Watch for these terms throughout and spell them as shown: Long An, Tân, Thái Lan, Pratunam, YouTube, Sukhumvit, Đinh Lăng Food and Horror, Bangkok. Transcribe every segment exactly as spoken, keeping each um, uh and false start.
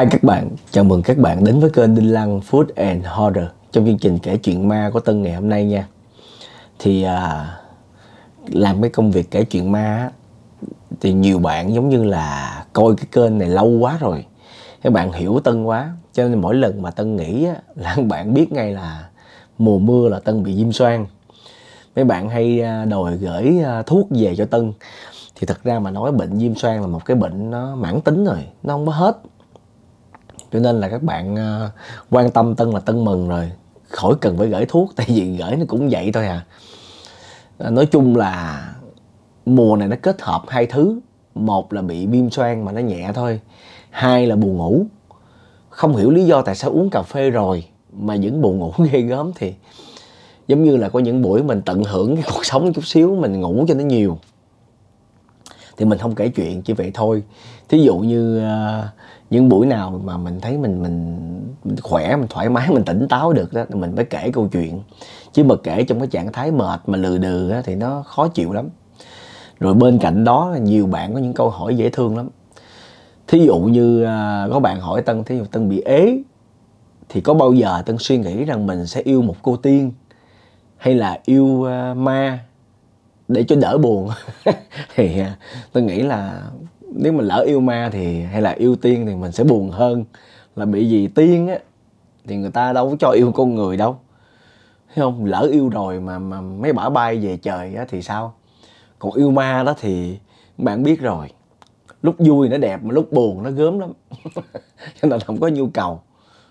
Hi các bạn, chào mừng các bạn đến với kênh Đinh Lăng Food and Horror trong chương trình kể chuyện ma của Tân ngày hôm nay nha. Thì à, làm cái công việc kể chuyện ma thì nhiều bạn giống như là coi cái kênh này lâu quá rồi, các bạn hiểu Tân quá, cho nên mỗi lần mà Tân nghĩ á, là các bạn biết ngay là mùa mưa là Tân bị viêm xoang. Mấy bạn hay đòi gửi thuốc về cho Tân. Thì thật ra mà nói, bệnh viêm xoang là một cái bệnh nó mãn tính rồi, nó không có hết. Cho nên là các bạn quan tâm Tân là Tân mừng rồi, khỏi cần phải gửi thuốc, tại vì gửi nó cũng vậy thôi à. Nói chung là mùa này nó kết hợp hai thứ. Một là bị viêm xoang mà nó nhẹ thôi, hai là buồn ngủ. Không hiểu lý do tại sao uống cà phê rồi mà vẫn buồn ngủ ghê gớm. Thì giống như là có những buổi mình tận hưởng cái cuộc sống chút xíu, mình ngủ cho nó nhiều thì mình không kể chuyện, chỉ vậy thôi. Thí dụ như uh, những buổi nào mà mình thấy mình mình khỏe, mình thoải mái, mình tỉnh táo được đó, mình mới kể câu chuyện. Chứ mà kể trong cái trạng thái mệt mà lừ đừ đó, thì nó khó chịu lắm. Rồi bên cạnh đó nhiều bạn có những câu hỏi dễ thương lắm. Thí dụ như uh, có bạn hỏi Tân, thí dụ Tân bị ế thì có bao giờ Tân suy nghĩ rằng mình sẽ yêu một cô tiên hay là yêu uh, ma để cho đỡ buồn? Thì tôi nghĩ là nếu mà lỡ yêu ma thì hay là yêu tiên thì mình sẽ buồn hơn. Là bị gì tiên á thì người ta đâu có cho yêu con người đâu, thấy không? Lỡ yêu rồi mà, mà mấy bả bay về trời á thì sao? Còn yêu ma đó thì bạn biết rồi, lúc vui nó đẹp mà lúc buồn nó gớm lắm. Cho nên không có nhu cầu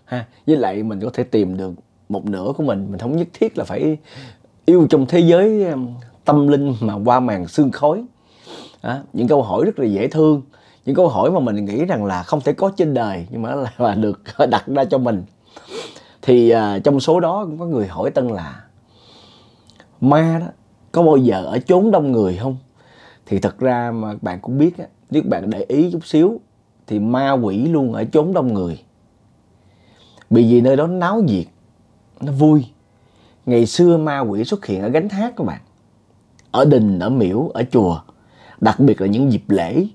ha. Với lại mình có thể tìm được một nửa của mình. Mình không nhất thiết là phải yêu trong thế giới tâm linh mà qua màn sương khói. À, những câu hỏi rất là dễ thương, những câu hỏi mà mình nghĩ rằng là không thể có trên đời, nhưng mà là được đặt ra cho mình. Thì à, trong số đó cũng có người hỏi Tân là ma đó có bao giờ ở chốn đông người không? Thì thật ra mà bạn cũng biết á, nếu bạn để ý chút xíu thì ma quỷ luôn ở chốn đông người. Bởi vì nơi đó náo nhiệt, nó vui. Ngày xưa ma quỷ xuất hiện ở gánh hát các bạn, ở đình, ở miễu, ở chùa, đặc biệt là những dịp lễ.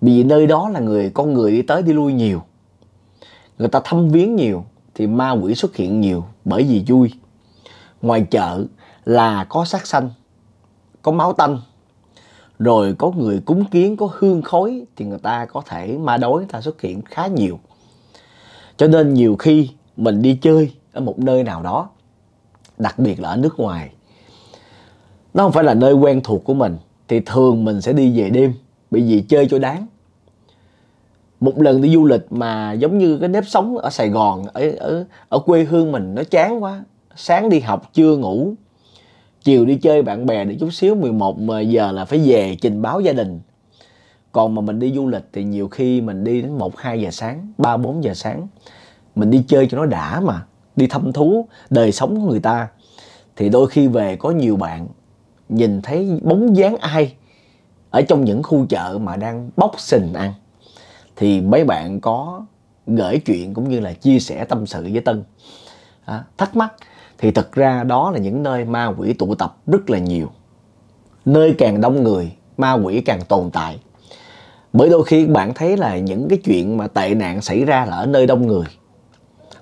Vì nơi đó là người con người đi tới đi lui nhiều, người ta thăm viếng nhiều, thì ma quỷ xuất hiện nhiều bởi vì vui. Ngoài chợ là có sát sanh, có máu tanh, rồi có người cúng kiến, có hương khói, thì người ta có thể ma đói người ta xuất hiện khá nhiều. Cho nên nhiều khi mình đi chơi ở một nơi nào đó, đặc biệt là ở nước ngoài, nó không phải là nơi quen thuộc của mình, thì thường mình sẽ đi về đêm, bởi vì chơi cho đáng. Một lần đi du lịch mà giống như cái nếp sống ở Sài Gòn, ở, ở, ở quê hương mình nó chán quá. Sáng đi học, trưa ngủ, chiều đi chơi bạn bè để chút xíu, mười một giờ là phải về trình báo gia đình. Còn mà mình đi du lịch thì nhiều khi mình đi đến một, hai giờ sáng, ba, bốn giờ sáng. Mình đi chơi cho nó đã mà, đi thăm thú đời sống của người ta. Thì đôi khi về có nhiều bạn nhìn thấy bóng dáng ai ở trong những khu chợ mà đang bóc sình ăn, thì mấy bạn có gửi chuyện cũng như là chia sẻ tâm sự với Tân. À, thắc mắc thì thật ra đó là những nơi ma quỷ tụ tập rất là nhiều. Nơi càng đông người, ma quỷ càng tồn tại. Bởi đôi khi bạn thấy là những cái chuyện mà tệ nạn xảy ra là ở nơi đông người.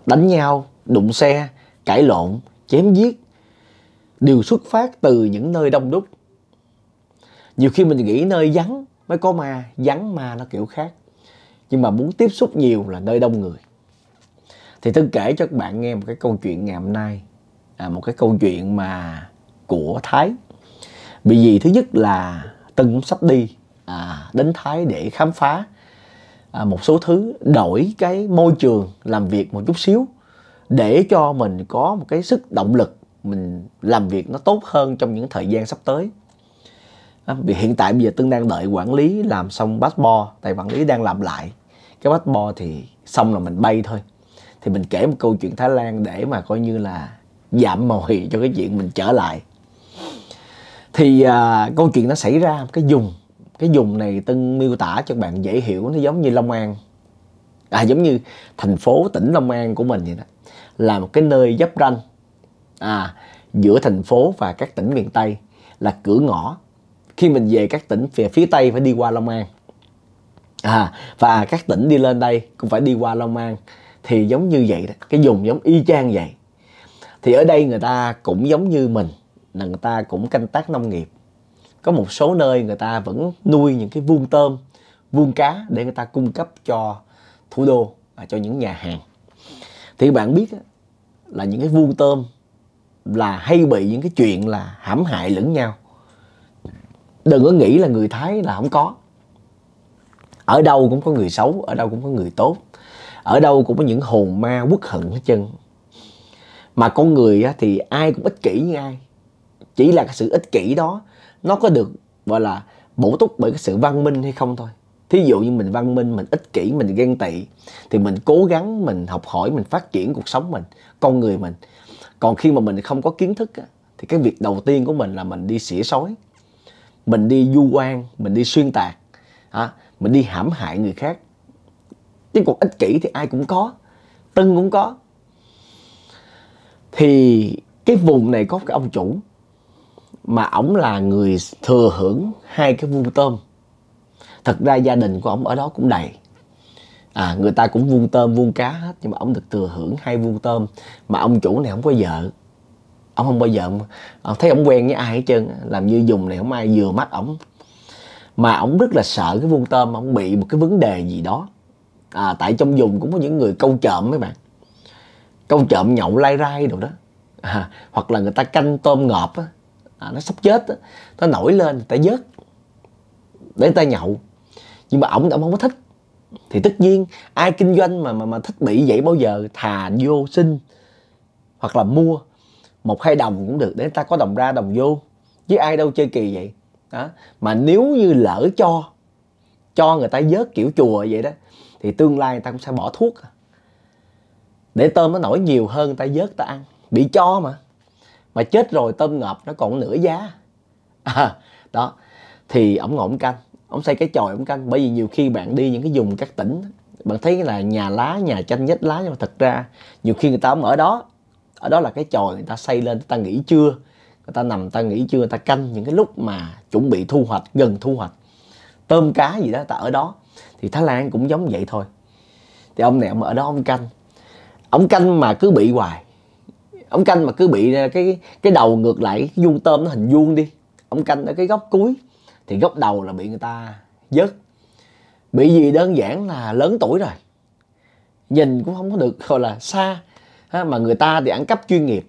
Đánh nhau, đụng xe, cãi lộn, chém giết đều xuất phát từ những nơi đông đúc. Nhiều khi mình nghĩ nơi vắng mới có ma, vắng ma nó kiểu khác. Nhưng mà muốn tiếp xúc nhiều là nơi đông người. Thì tôi kể cho các bạn nghe một cái câu chuyện ngày hôm nay. À, một cái câu chuyện mà của Thái. Bởi vì thứ nhất là Tân cũng sắp đi à, đến Thái để khám phá à, một số thứ, đổi cái môi trường làm việc một chút xíu để cho mình có một cái sức động lực mình làm việc nó tốt hơn trong những thời gian sắp tới. À, vì hiện tại bây giờ Tân đang đợi quản lý làm xong passport, tại quản lý đang làm lại cái passport thì xong là mình bay thôi. Thì mình kể một câu chuyện Thái Lan để mà coi như là giảm mồi cho cái chuyện mình trở lại. Thì à, câu chuyện nó xảy ra cái vùng, cái vùng này Tân miêu tả cho các bạn dễ hiểu, nó giống như Long An, à giống như thành phố tỉnh Long An của mình vậy đó, là một cái nơi giáp ranh. À, giữa thành phố và các tỉnh miền Tây là cửa ngõ. Khi mình về các tỉnh phía, phía Tây phải đi qua Long An. à, và các tỉnh đi lên đây cũng phải đi qua Long An, thì giống như vậy đó, cái vùng giống y chang vậy. Thì ở đây người ta cũng giống như mình, là người ta cũng canh tác nông nghiệp. Có một số nơi người ta vẫn nuôi những cái vuông tôm, vuông cá để người ta cung cấp cho thủ đô, cho những nhà hàng. Thì bạn biết là những cái vuông tôm là hay bị những cái chuyện là hãm hại lẫn nhau. Đừng có nghĩ là người Thái là không có. Ở đâu cũng có người xấu, ở đâu cũng có người tốt, ở đâu cũng có những hồn ma uất hận hết trơn. Mà con người thì ai cũng ích kỷ như ai. Chỉ là cái sự ích kỷ đó nó có được gọi là bổ túc bởi cái sự văn minh hay không thôi. Thí dụ như mình văn minh, mình ích kỷ, mình ghen tị, thì mình cố gắng, mình học hỏi, mình phát triển cuộc sống mình, con người mình. Còn khi mà mình không có kiến thức thì cái việc đầu tiên của mình là mình đi xỉa xói, mình đi vu oan, mình đi xuyên tạc, mình đi hãm hại người khác. Cái cuộc ích kỷ thì ai cũng có, Tân cũng có. Thì cái vùng này có cái ông chủ mà ổng là người thừa hưởng hai cái vuông tôm. Thật ra gia đình của ổng ở đó cũng đầy, à, người ta cũng vuông tôm, vuông cá hết, nhưng mà ổng được thừa hưởng hai vuông tôm. Mà ông chủ này không có vợ, ổng không bao giờ ông thấy ổng quen với ai hết trơn, làm như dùng này không ai vừa mắt ổng. Mà ổng rất là sợ cái vuông tôm ổng bị một cái vấn đề gì đó. À, tại trong vùng cũng có những người câu trộm mấy bạn, câu trộm nhậu lai rai đồ đó, à, hoặc là người ta canh tôm ngọt á, à, nó sắp chết á, nó nổi lên người ta vớt để người ta nhậu. Nhưng mà ổng ổng không có thích. Thì tất nhiên ai kinh doanh mà mà mà thích bị vậy bao giờ, thà vô xin hoặc là mua một hai đồng cũng được để người ta có đồng ra đồng vô, chứ ai đâu chơi kỳ vậy đó. Mà nếu như lỡ cho cho người ta vớt kiểu chùa vậy đó, thì tương lai người ta cũng sẽ bỏ thuốc để tôm nó nổi nhiều hơn, người ta vớt người ta ăn. Bị cho mà mà chết rồi tôm ngọt nó còn nửa giá, à, đó. Thì ổng ngồi ổng canh, ổng xây cái chòi ổng canh. Bởi vì nhiều khi bạn đi những cái vùng các tỉnh, bạn thấy là nhà lá, nhà chanh nhách lá, nhưng mà thật ra nhiều khi người ta không ở đó. Ở đó là cái chòi người ta xây lên, người ta nghỉ trưa, người ta nằm, người ta nghỉ trưa, người ta canh những cái lúc mà chuẩn bị thu hoạch, gần thu hoạch tôm cá gì đó, người ta ở đó. Thì Thái Lan cũng giống vậy thôi. Thì ông này ông ở đó ông canh, ông canh mà cứ bị hoài, ông canh mà cứ bị cái cái đầu ngược lại, cái vuông tôm nó hình vuông đi, ông canh ở cái góc cuối thì góc đầu là bị người ta vớt. Bị gì đơn giản là lớn tuổi rồi, nhìn cũng không có được gọi là xa, ha, mà người ta thì ăn cắp chuyên nghiệp.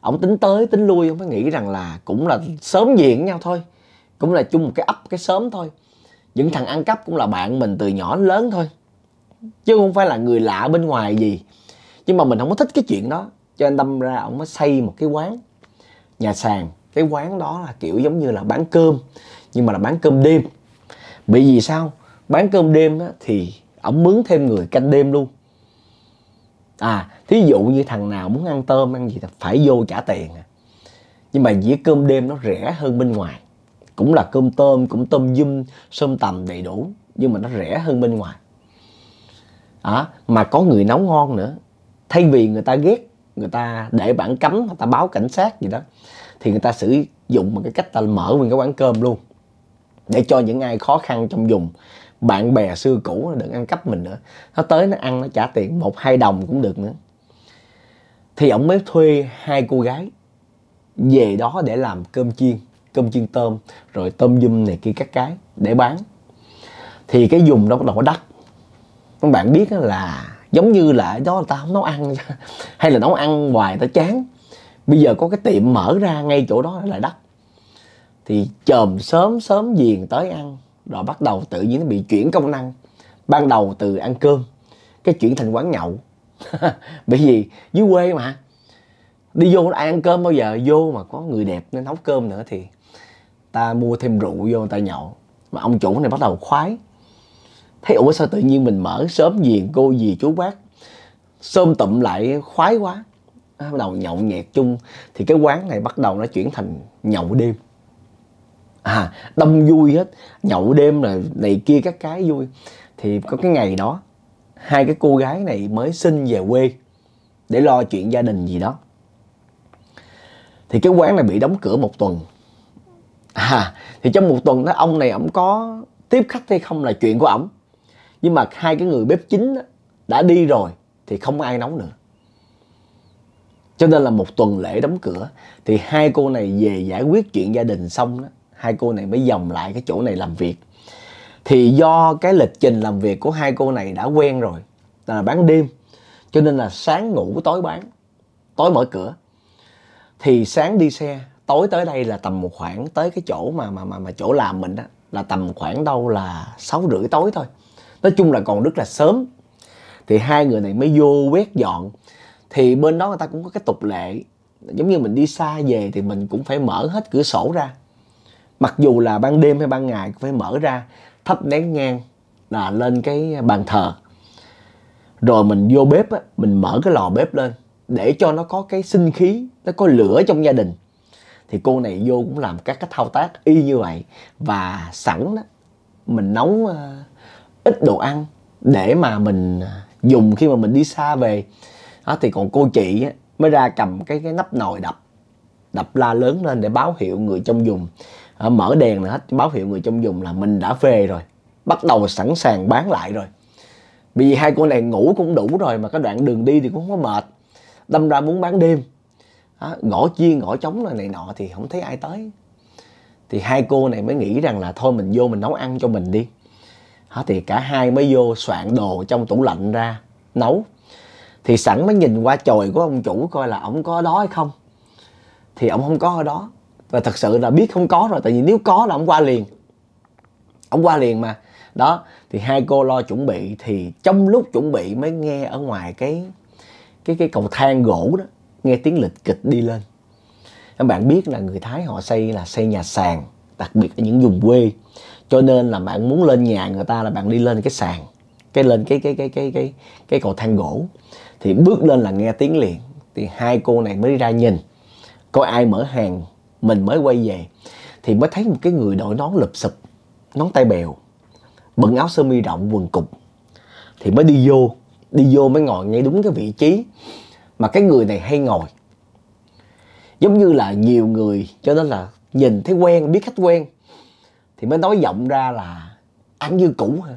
Ông tính tới tính lui, ông mới nghĩ rằng là cũng là xóm diện nhau thôi, cũng là chung một cái ấp, cái xóm thôi. Những thằng ăn cắp cũng là bạn mình từ nhỏ đến lớn thôi, chứ không phải là người lạ bên ngoài gì. Nhưng mà mình không có thích cái chuyện đó, cho nên đâm ra ông mới xây một cái quán, nhà sàn. Cái quán đó là kiểu giống như là bán cơm, nhưng mà là bán cơm đêm. Bởi vì sao? Bán cơm đêm á, thì ổng mướn thêm người canh đêm luôn. À, thí dụ như thằng nào muốn ăn tôm, ăn gì thì phải vô trả tiền. Nhưng mà dĩa cơm đêm nó rẻ hơn bên ngoài. Cũng là cơm tôm, cũng tôm dum, sôm tầm đầy đủ, nhưng mà nó rẻ hơn bên ngoài. À, mà có người nấu ngon nữa. Thay vì người ta ghét, người ta để bản cấm, người ta báo cảnh sát gì đó, thì người ta sử dụng một cái cách ta mở nguyên cái quán cơm luôn, để cho những ai khó khăn trong vùng, bạn bè xưa cũ đừng ăn cắp mình nữa. Nó tới nó ăn, nó trả tiền một hai đồng cũng được nữa. Thì ổng mới thuê hai cô gái về đó để làm cơm chiên, cơm chiên tôm, rồi tôm dum này kia các cái để bán. Thì cái vùng đó bắt đầu đắt. Các bạn biết là giống như là đó người ta không nấu ăn, hay là nấu ăn hoài ta chán. Bây giờ có cái tiệm mở ra ngay chỗ đó là đắt. Thì chòm sớm sớm giềng tới ăn, rồi bắt đầu tự nhiên nó bị chuyển công năng. Ban đầu từ ăn cơm, cái chuyển thành quán nhậu. Bởi vì dưới quê mà, đi vô ai ăn cơm bao giờ, vô mà có người đẹp nên nấu cơm nữa thì ta mua thêm rượu vô người ta nhậu. Mà ông chủ này bắt đầu khoái, thấy ủa sao tự nhiên mình mở sớm giềng, cô dì chú bác sôm tụm lại khoái quá, bắt đầu nhậu nhẹt chung. Thì cái quán này bắt đầu nó chuyển thành nhậu đêm, à, đông vui hết, nhậu đêm là này kia các cái vui. Thì có cái ngày đó hai cái cô gái này mới xin về quê để lo chuyện gia đình gì đó. Thì cái quán này bị đóng cửa một tuần. À, thì trong một tuần đó ông này ổng có tiếp khách hay không là chuyện của ổng, nhưng mà hai cái người bếp chính đã đi rồi thì không ai nấu nữa. Cho nên là một tuần lễ đóng cửa thì hai cô này về giải quyết chuyện gia đình xong đó, hai cô này mới dòng lại cái chỗ này làm việc. Thì do cái lịch trình làm việc của hai cô này đã quen rồi, là bán đêm, cho nên là sáng ngủ tối bán, tối mở cửa. Thì sáng đi xe, tối tới đây là tầm một khoảng, tới cái chỗ mà mà mà, mà chỗ làm mình á, là tầm khoảng đâu là sáu rưỡi tối thôi. Nói chung là còn rất là sớm. Thì hai người này mới vô quét dọn. Thì bên đó người ta cũng có cái tục lệ, giống như mình đi xa về thì mình cũng phải mở hết cửa sổ ra, mặc dù là ban đêm hay ban ngày cũng phải mở ra, thắp nén nhang là lên cái bàn thờ. Rồi mình vô bếp á, mình mở cái lò bếp lên để cho nó có cái sinh khí, nó có lửa trong gia đình. Thì cô này vô cũng làm các cái thao tác y như vậy. Và sẵn đó, mình nấu ít đồ ăn để mà mình dùng khi mà mình đi xa về. Đó, thì còn cô chị á, mới ra cầm cái, cái nắp nồi đập, đập la lớn lên để báo hiệu người trong vùng. À, mở đèn là hết, báo hiệu người trong vùng là mình đã về rồi, bắt đầu sẵn sàng bán lại rồi. Vì hai cô này ngủ cũng đủ rồi mà cái đoạn đường đi thì cũng không có mệt, đâm ra muốn bán đêm. À, gõ chiên gõ trống này, này nọ thì không thấy ai tới. Thì hai cô này mới nghĩ rằng là thôi mình vô mình nấu ăn cho mình đi. À, thì cả hai mới vô soạn đồ trong tủ lạnh ra nấu. Thì sẵn mới nhìn qua chòi của ông chủ coi là ổng có ở đó hay không. Thì ổng không có ở đó. Và thật sự là biết không có rồi, tại vì nếu có là ổng qua liền. Ổng qua liền mà. Đó, thì hai cô lo chuẩn bị. Thì trong lúc chuẩn bị mới nghe ở ngoài cái cái cái cầu thang gỗ đó, nghe tiếng lịch kịch đi lên. Các bạn biết là người Thái họ xây là xây nhà sàn, đặc biệt ở những vùng quê. Cho nên là bạn muốn lên nhà người ta là bạn đi lên cái sàn, cái lên cái cái cái cái cái cái cầu thang gỗ. Thì bước lên là nghe tiếng liền. Thì hai cô này mới đi ra nhìn coi ai mở hàng, mình mới quay về. Thì mới thấy một cái người đội nón lụp xụp, nón tay bèo, bận áo sơ mi rộng, quần cục. Thì mới đi vô, đi vô mới ngồi ngay đúng cái vị trí mà cái người này hay ngồi. Giống như là nhiều người, cho nên là nhìn thấy quen, biết khách quen, thì mới nói giọng ra là ăn như cũ hả?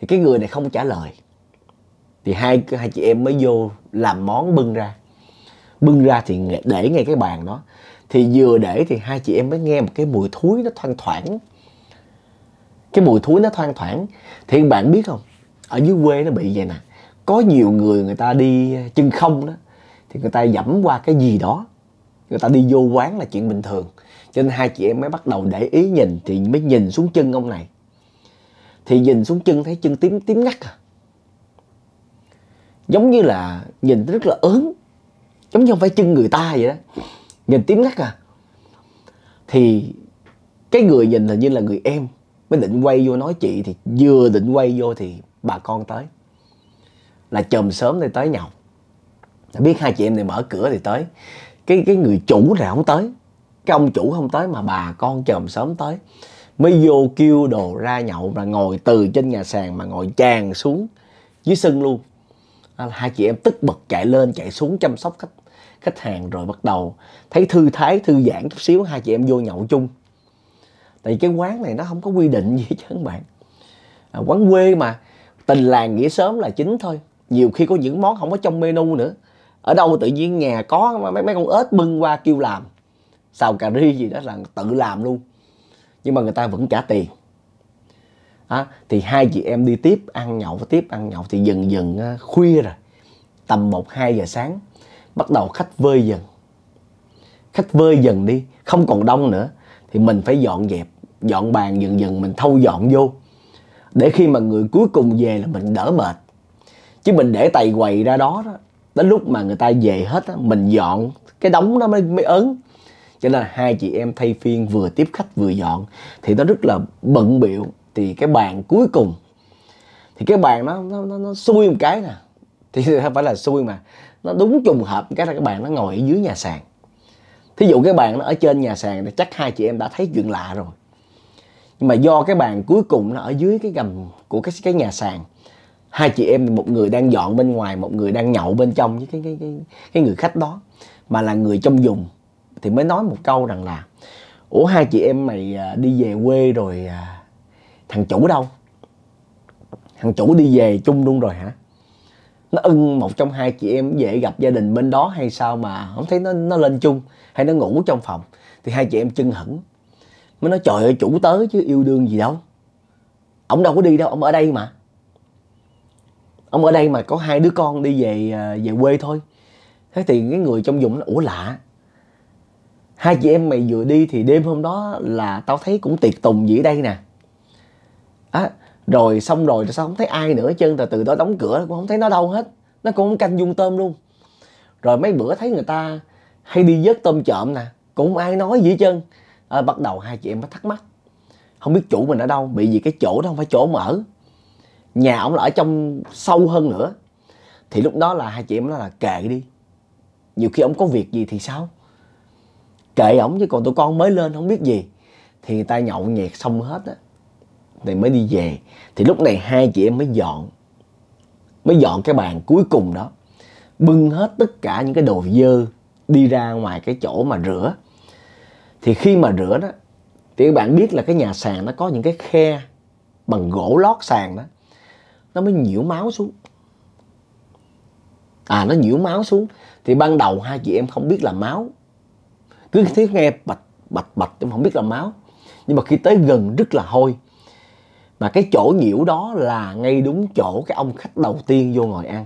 Thì cái người này không trả lời. Thì hai, hai chị em mới vô làm món bưng ra. Bưng ra thì để ngay cái bàn đó. Thì vừa để thì hai chị em mới nghe một cái mùi thúi nó thoang thoảng. Cái mùi thúi nó thoang thoảng. Thì bạn biết không, ở dưới quê nó bị vậy nè. Có nhiều người người ta đi chân không đó, thì người ta dẫm qua cái gì đó, người ta đi vô quán là chuyện bình thường. Cho nên hai chị em mới bắt đầu để ý nhìn. Thì mới nhìn xuống chân ông này. Thì nhìn xuống chân thấy chân tím tím ngắt à. Giống như là nhìn rất là ớn, giống như không phải chân người ta vậy đó. Nhìn tím ngắt à. Thì cái người nhìn hình như là người em, mới định quay vô nói chị. Thì vừa định quay vô thì bà con tới, là chòm sớm thì tới nhậu. Biết hai chị em này mở cửa thì tới. Cái cái người chủ này không tới, cái ông chủ không tới, mà bà con chòm sớm tới. Mới vô kêu đồ ra nhậu, là ngồi từ trên nhà sàn mà ngồi tràn xuống dưới sân luôn. Hai chị em tức bực chạy lên chạy xuống chăm sóc khách khách hàng. Rồi bắt đầu thấy thư thái thư giãn chút xíu, hai chị em vô nhậu chung. Tại vì cái quán này nó không có quy định gì chứ các bạn à, quán quê mà, tình làng nghĩa xóm là chính thôi. Nhiều khi có những món không có trong menu nữa, ở đâu tự nhiên nhà có mấy, mấy con ếch bưng qua kêu làm xào cà ri gì đó là tự làm luôn, nhưng mà người ta vẫn trả tiền. À, thì hai chị em đi tiếp ăn nhậu tiếp ăn nhậu thì dần dần khuya rồi, tầm một hai giờ sáng bắt đầu khách vơi dần, khách vơi dần đi, không còn đông nữa. Thì mình phải dọn dẹp, dọn bàn, dần dần mình thâu dọn vô để khi mà người cuối cùng về là mình đỡ mệt. Chứ mình để tày quầy ra đó, đó đến lúc mà người ta về hết đó, mình dọn cái đống đó mới, mới ớn. Cho nên là hai chị em thay phiên vừa tiếp khách vừa dọn thì nó rất là bận bịu. Thì cái bàn cuối cùng, thì cái bàn nó, nó, nó, nó xui một cái nè, thì không phải là xui mà nó đúng trùng hợp cái là cái bàn nó ngồi ở dưới nhà sàn. Thí dụ cái bàn nó ở trên nhà sàn thì chắc hai chị em đã thấy chuyện lạ rồi. Nhưng mà do cái bàn cuối cùng nó ở dưới cái gầm của cái, cái nhà sàn, hai chị em một người đang dọn bên ngoài, một người đang nhậu bên trong với cái, cái, cái, cái người khách đó, mà là người trong vùng. Thì mới nói một câu rằng là ủa hai chị em mày đi về quê rồi thằng chủ đâu? Thằng chủ đi về chung luôn rồi hả? Nó ưng một trong hai chị em dễ gặp gia đình bên đó hay sao mà không thấy nó nó lên chung, hay nó ngủ trong phòng. Thì hai chị em chưng hửng mới nói trời ơi chủ tới chứ yêu đương gì đâu, ổng đâu có đi đâu, ổng ở đây mà, ổng ở đây mà có hai đứa con đi về về quê thôi. Thế thì cái người trong vùng nó ủa lạ, hai chị em mày vừa đi thì đêm hôm đó là tao thấy cũng tiệc tùng gì ở đây nè. Á, rồi xong rồi sao không thấy ai nữa hết trơn, từ từ đó đóng cửa cũng không thấy nó đâu hết, nó cũng không canh dung tôm luôn. Rồi mấy bữa thấy người ta hay đi vớt tôm trộm nè, cũng không ai nói gì hết trơn. À, bắt đầu hai chị em mới thắc mắc không biết chủ mình ở đâu, bị gì cái chỗ đó không phải chỗ ông ở, nhà ông là ở trong sâu hơn nữa. Thì lúc đó là hai chị em nói là kệ đi, nhiều khi ông có việc gì thì sao, kệ ổng chứ còn tụi con mới lên không biết gì. Thì người ta nhậu nhẹt xong hết á thì mới đi về. Thì lúc này hai chị em mới dọn, mới dọn cái bàn cuối cùng đó, bưng hết tất cả những cái đồ dơ đi ra ngoài cái chỗ mà rửa. Thì khi mà rửa đó thì các bạn biết là cái nhà sàn nó có những cái khe bằng gỗ lót sàn đó, nó mới nhiễu máu xuống. À, nó nhiễu máu xuống. Thì ban đầu hai chị em không biết là máu, cứ thấy nghe bạch bạch bạch em không biết là máu. Nhưng mà khi tới gần rất là hôi. Mà cái chỗ nhiễu đó là ngay đúng chỗ cái ông khách đầu tiên vô ngồi ăn.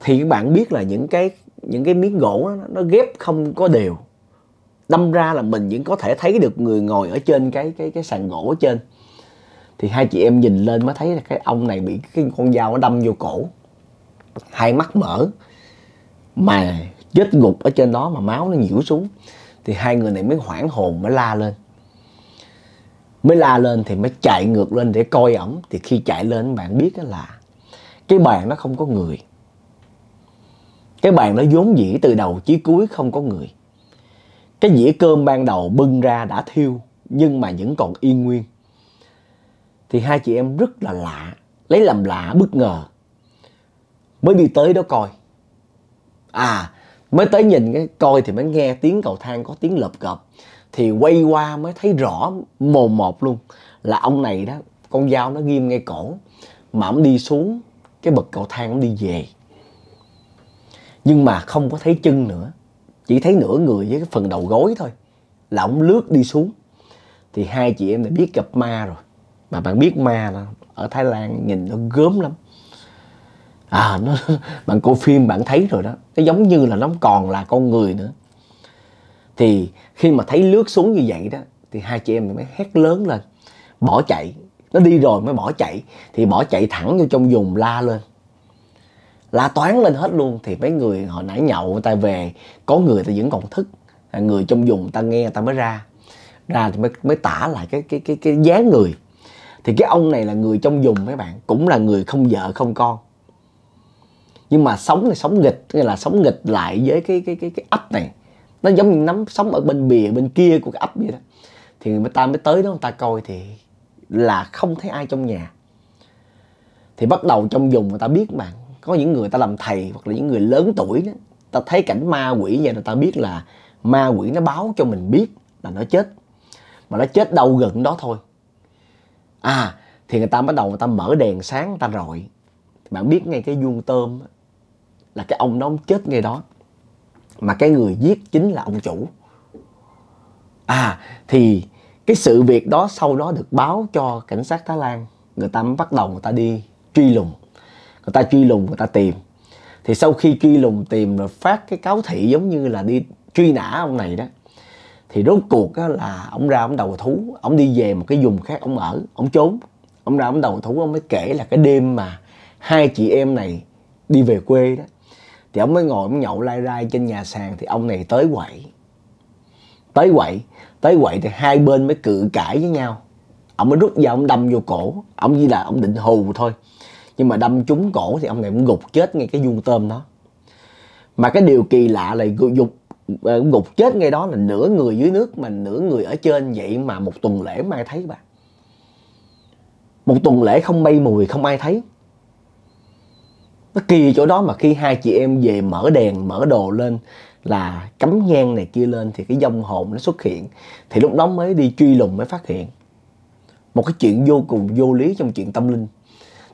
Thì các bạn biết là những cái những cái miếng gỗ đó, nó ghép không có đều, đâm ra là mình vẫn có thể thấy được người ngồi ở trên cái cái cái sàn gỗ ở trên. Thì hai chị em nhìn lên mới thấy là cái ông này bị cái con dao nó đâm vô cổ, hai mắt mở mà chết gục ở trên đó mà máu nó nhiễu xuống. Thì hai người này mới hoảng hồn, mới la lên. Mới la lên thì mới chạy ngược lên để coi ổng. Thì khi chạy lên bạn biết là cái bàn nó không có người, cái bàn nó vốn dĩ từ đầu chí cuối không có người. Cái dĩa cơm ban đầu bưng ra đã thiêu nhưng mà vẫn còn yên nguyên. Thì hai chị em rất là lạ, lấy làm lạ bất ngờ, mới đi tới đó coi. À, mới tới nhìn cái coi thì mới nghe tiếng cầu thang có tiếng lợp cợp. Thì quay qua mới thấy rõ mồn một luôn là ông này đó, con dao nó ghim ngay cổ, mà ông đi xuống cái bậc cầu thang ông đi về. Nhưng mà không có thấy chân nữa, chỉ thấy nửa người với cái phần đầu gối thôi, là ông lướt đi xuống. Thì hai chị em này biết gặp ma rồi. Mà bạn biết ma là ở Thái Lan nhìn nó gớm lắm. À, nó, bạn coi phim bạn thấy rồi đó, nó giống như là nó còn là con người nữa. Thì khi mà thấy lướt xuống như vậy đó thì hai chị em mới hét lớn lên, bỏ chạy. Nó đi rồi mới bỏ chạy. Thì bỏ chạy thẳng vô trong vùng la lên, la toán lên hết luôn. Thì mấy người hồi nãy nhậu người ta về, có người ta vẫn còn thức, người trong vùng ta nghe ta mới ra. Ra thì mới, mới tả lại cái, cái, cái, cái dáng người. Thì cái ông này là người trong vùng mấy bạn, cũng là người không vợ không con, nhưng mà sống thì sống nghịch, nghĩa là sống nghịch lại với cái cái cái cái ấp này. Nó giống như nắm sống ở bên bìa bên kia của cái ấp vậy đó. Thì người ta mới tới đó người ta coi thì là không thấy ai trong nhà. Thì bắt đầu trong vùng người ta biết mà, có những người ta làm thầy hoặc là những người lớn tuổi đó, ta thấy cảnh ma quỷ vậy là ta biết là ma quỷ nó báo cho mình biết là nó chết, mà nó chết đâu gần đó thôi. À, thì người ta bắt đầu người ta mở đèn sáng người ta rọi. Bạn biết ngay cái vuông tôm là cái ông đó ông chết ngay đó, mà cái người giết chính là ông chủ. À, thì cái sự việc đó sau đó được báo cho cảnh sát Thái Lan. Người ta mới bắt đầu người ta đi truy lùng, người ta truy lùng, người ta tìm. Thì sau khi truy lùng tìm rồi phát cái cáo thị giống như là đi truy nã ông này đó, thì rốt cuộc là ông ra ông đầu thú. Ông đi về một cái vùng khác ông ở, ông trốn. Ông ra ông đầu thú, ông mới kể là cái đêm mà hai chị em này đi về quê đó, thì ông mới ngồi ông nhậu lai rai trên nhà sàn. Thì ông này tới quậy, tới quậy, tới quậy thì hai bên mới cự cãi với nhau. Ông mới rút dao ông đâm vô cổ. Ông chỉ là ông định hù thôi, nhưng mà đâm trúng cổ thì ông này cũng gục chết ngay cái vuông tôm đó. Mà cái điều kỳ lạ là gục, gục chết ngay đó là nửa người dưới nước mà nửa người ở trên. Vậy mà một tuần lễ không ai thấy bà. Một tuần lễ không bay mùi, không ai thấy. Nó kỳ chỗ đó. Mà khi hai chị em về mở đèn, mở đồ lên, là cắm nhang này kia lên, thì cái vong hồn nó xuất hiện. Thì lúc đó mới đi truy lùng mới phát hiện. một cái chuyện vô cùng vô lý trong chuyện tâm linh.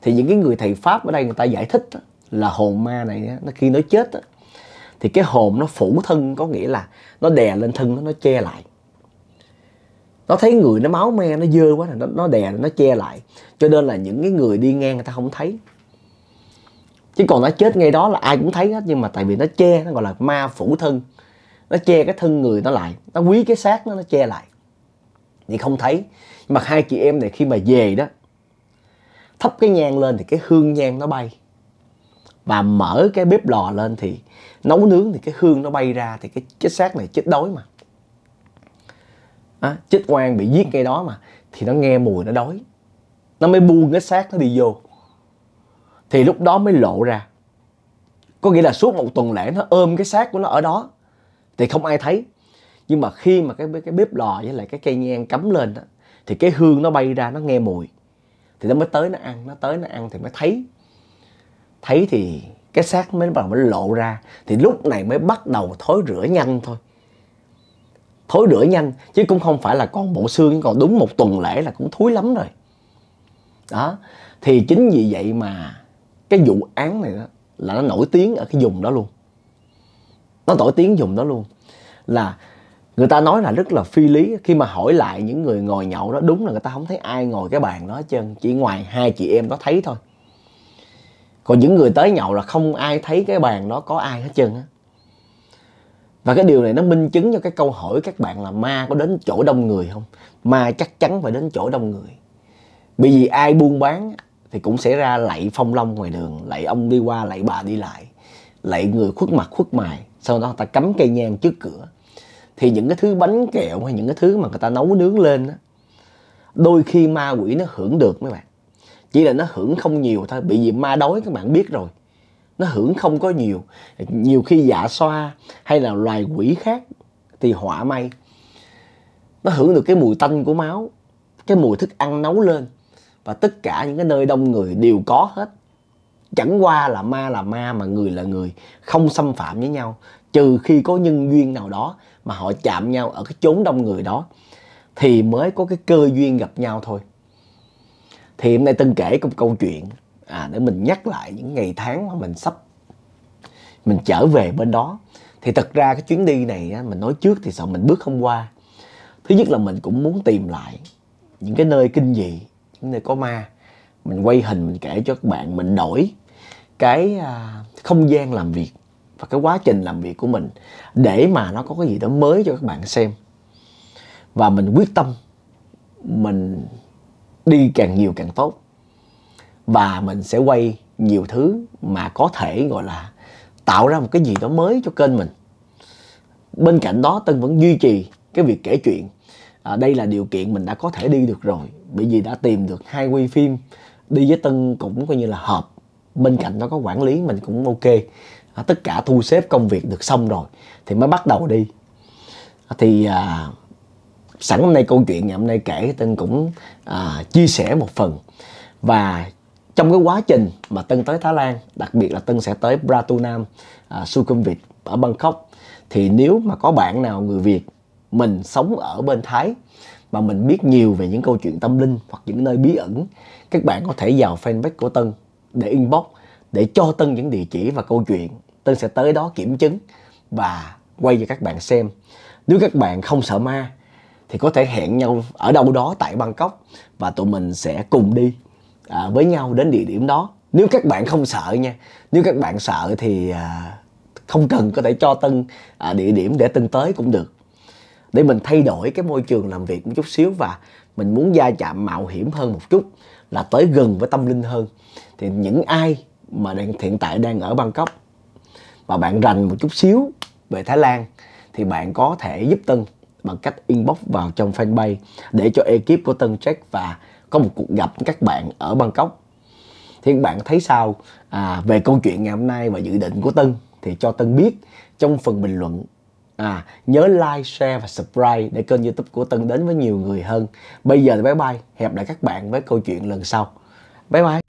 Thì những cái người thầy Pháp ở đây người ta giải thích là hồn ma này nó khi nó chết thì cái hồn nó phủ thân, có nghĩa là nó đè lên thân, nó che lại. Nó thấy người nó máu me, nó dơ quá, nó, nó đè, nó che lại. Cho nên là những cái người đi ngang người ta không thấy. Chứ còn nó chết ngay đó là ai cũng thấy hết. Nhưng mà tại vì nó che, nó gọi là ma phủ thân. Nó che cái thân người nó lại, nó quý cái xác nó, nó che lại thì không thấy. Nhưng mà hai chị em này khi mà về đó, thắp cái nhang lên thì cái hương nhang nó bay, và mở cái bếp lò lên thì nấu nướng thì cái hương nó bay ra. Thì cái, cái xác này chết đói mà à, chết oan bị giết ngay đó mà. Thì nó nghe mùi nó đói, nó mới buông cái xác nó đi vô. Thì lúc đó mới lộ ra. Có nghĩa là suốt một tuần lễ nó ôm cái xác của nó ở đó thì không ai thấy. Nhưng mà khi mà cái, cái bếp lò với lại cái cây nhang cắm lên đó, thì cái hương nó bay ra, nó nghe mùi thì nó mới tới nó ăn. Nó tới nó ăn thì mới thấy. Thấy thì cái xác mới bắt đầu mới lộ ra. Thì lúc này mới bắt đầu thối rửa nhanh thôi. Thối rửa nhanh chứ cũng không phải là còn bộ xương, còn đúng một tuần lễ là cũng thối lắm rồi. Đó. Thì chính vì vậy mà cái vụ án này đó, là nó nổi tiếng ở cái vùng đó luôn. Nó nổi tiếng vùng đó luôn. Là người ta nói là rất là phi lý. Khi mà hỏi lại những người ngồi nhậu đó, đúng là người ta không thấy ai ngồi cái bàn đó hết trơn. Chỉ ngoài hai chị em đó thấy thôi. Còn những người tới nhậu là không ai thấy cái bàn đó có ai hết trơn á. Và cái điều này nó minh chứng cho cái câu hỏi các bạn là ma có đến chỗ đông người không? Ma chắc chắn phải đến chỗ đông người. Bởi vì ai buôn bán thì cũng sẽ ra lạy phong long ngoài đường, lạy ông đi qua, lạy bà đi lại, lạy người khuất mặt khuất mày. Sau đó người ta cắm cây nhang trước cửa. Thì những cái thứ bánh kẹo hay những cái thứ mà người ta nấu nướng lên đó, đôi khi ma quỷ nó hưởng được mấy bạn. Chỉ là nó hưởng không nhiều thôi. Bởi vì ma đói các bạn biết rồi, nó hưởng không có nhiều. Nhiều khi dạ xoa hay là loài quỷ khác thì họa may, nó hưởng được cái mùi tanh của máu, cái mùi thức ăn nấu lên. Và tất cả những cái nơi đông người đều có hết. Chẳng qua là ma là ma mà người là người, không xâm phạm với nhau. Trừ khi có nhân duyên nào đó mà họ chạm nhau ở cái chốn đông người đó thì mới có cái cơ duyên gặp nhau thôi. Thì hôm nay Tân kể một câu chuyện à, để mình nhắc lại những ngày tháng mà mình sắp mình trở về bên đó. Thì thật ra cái chuyến đi này á, mình nói trước thì sợ mình bước không qua. Thứ nhất là mình cũng muốn tìm lại những cái nơi kinh dị, những nơi có ma. Mình quay hình mình kể cho các bạn. Mình đổi cái à, không gian làm việc và cái quá trình làm việc của mình để mà nó có cái gì đó mới cho các bạn xem. Và mình quyết tâm mình đi càng nhiều càng tốt. Và mình sẽ quay nhiều thứ mà có thể gọi là tạo ra một cái gì đó mới cho kênh mình. Bên cạnh đó Tân vẫn duy trì cái việc kể chuyện à, đây là điều kiện mình đã có thể đi được rồi. Bởi vì đã tìm được hai quay phim đi với Tân cũng coi như là hợp. Bên cạnh đó có quản lý mình cũng ok à, tất cả thu xếp công việc được xong rồi thì mới bắt đầu đi à, thì à, sẵn hôm nay câu chuyện ngày hôm nay kể Tân cũng à, chia sẻ một phần. Và trong cái quá trình mà Tân tới Thái Lan, đặc biệt là Tân sẽ tới Pratunam, à, Sukhumvit ở Bangkok, thì nếu mà có bạn nào người Việt mình sống ở bên Thái mà mình biết nhiều về những câu chuyện tâm linh hoặc những nơi bí ẩn, các bạn có thể vào fanpage của Tân để inbox, để cho Tân những địa chỉ và câu chuyện. Tân sẽ tới đó kiểm chứng và quay cho các bạn xem. Nếu các bạn không sợ ma thì có thể hẹn nhau ở đâu đó tại Bangkok và tụi mình sẽ cùng đi à, với nhau đến địa điểm đó. Nếu các bạn không sợ nha, nếu các bạn sợ thì à, không cần, có thể cho Tân à, địa điểm để Tân tới cũng được. Để mình thay đổi cái môi trường làm việc một chút xíu và mình muốn gia chạm mạo hiểm hơn một chút, là tới gần với tâm linh hơn. Thì những ai mà đang, hiện tại đang ở Bangkok mà bạn rành một chút xíu về Thái Lan thì bạn có thể giúp Tân bằng cách inbox vào trong fanpage để cho ekip của Tân check và có một cuộc gặp với các bạn ở Bangkok. Thì các bạn thấy sao à, về câu chuyện ngày hôm nay và dự định của Tân thì cho Tân biết trong phần bình luận. À, nhớ like, share và subscribe để kênh YouTube của Tân đến với nhiều người hơn. Bây giờ thì bye bye, hẹn gặp lại các bạn với câu chuyện lần sau. Bye bye.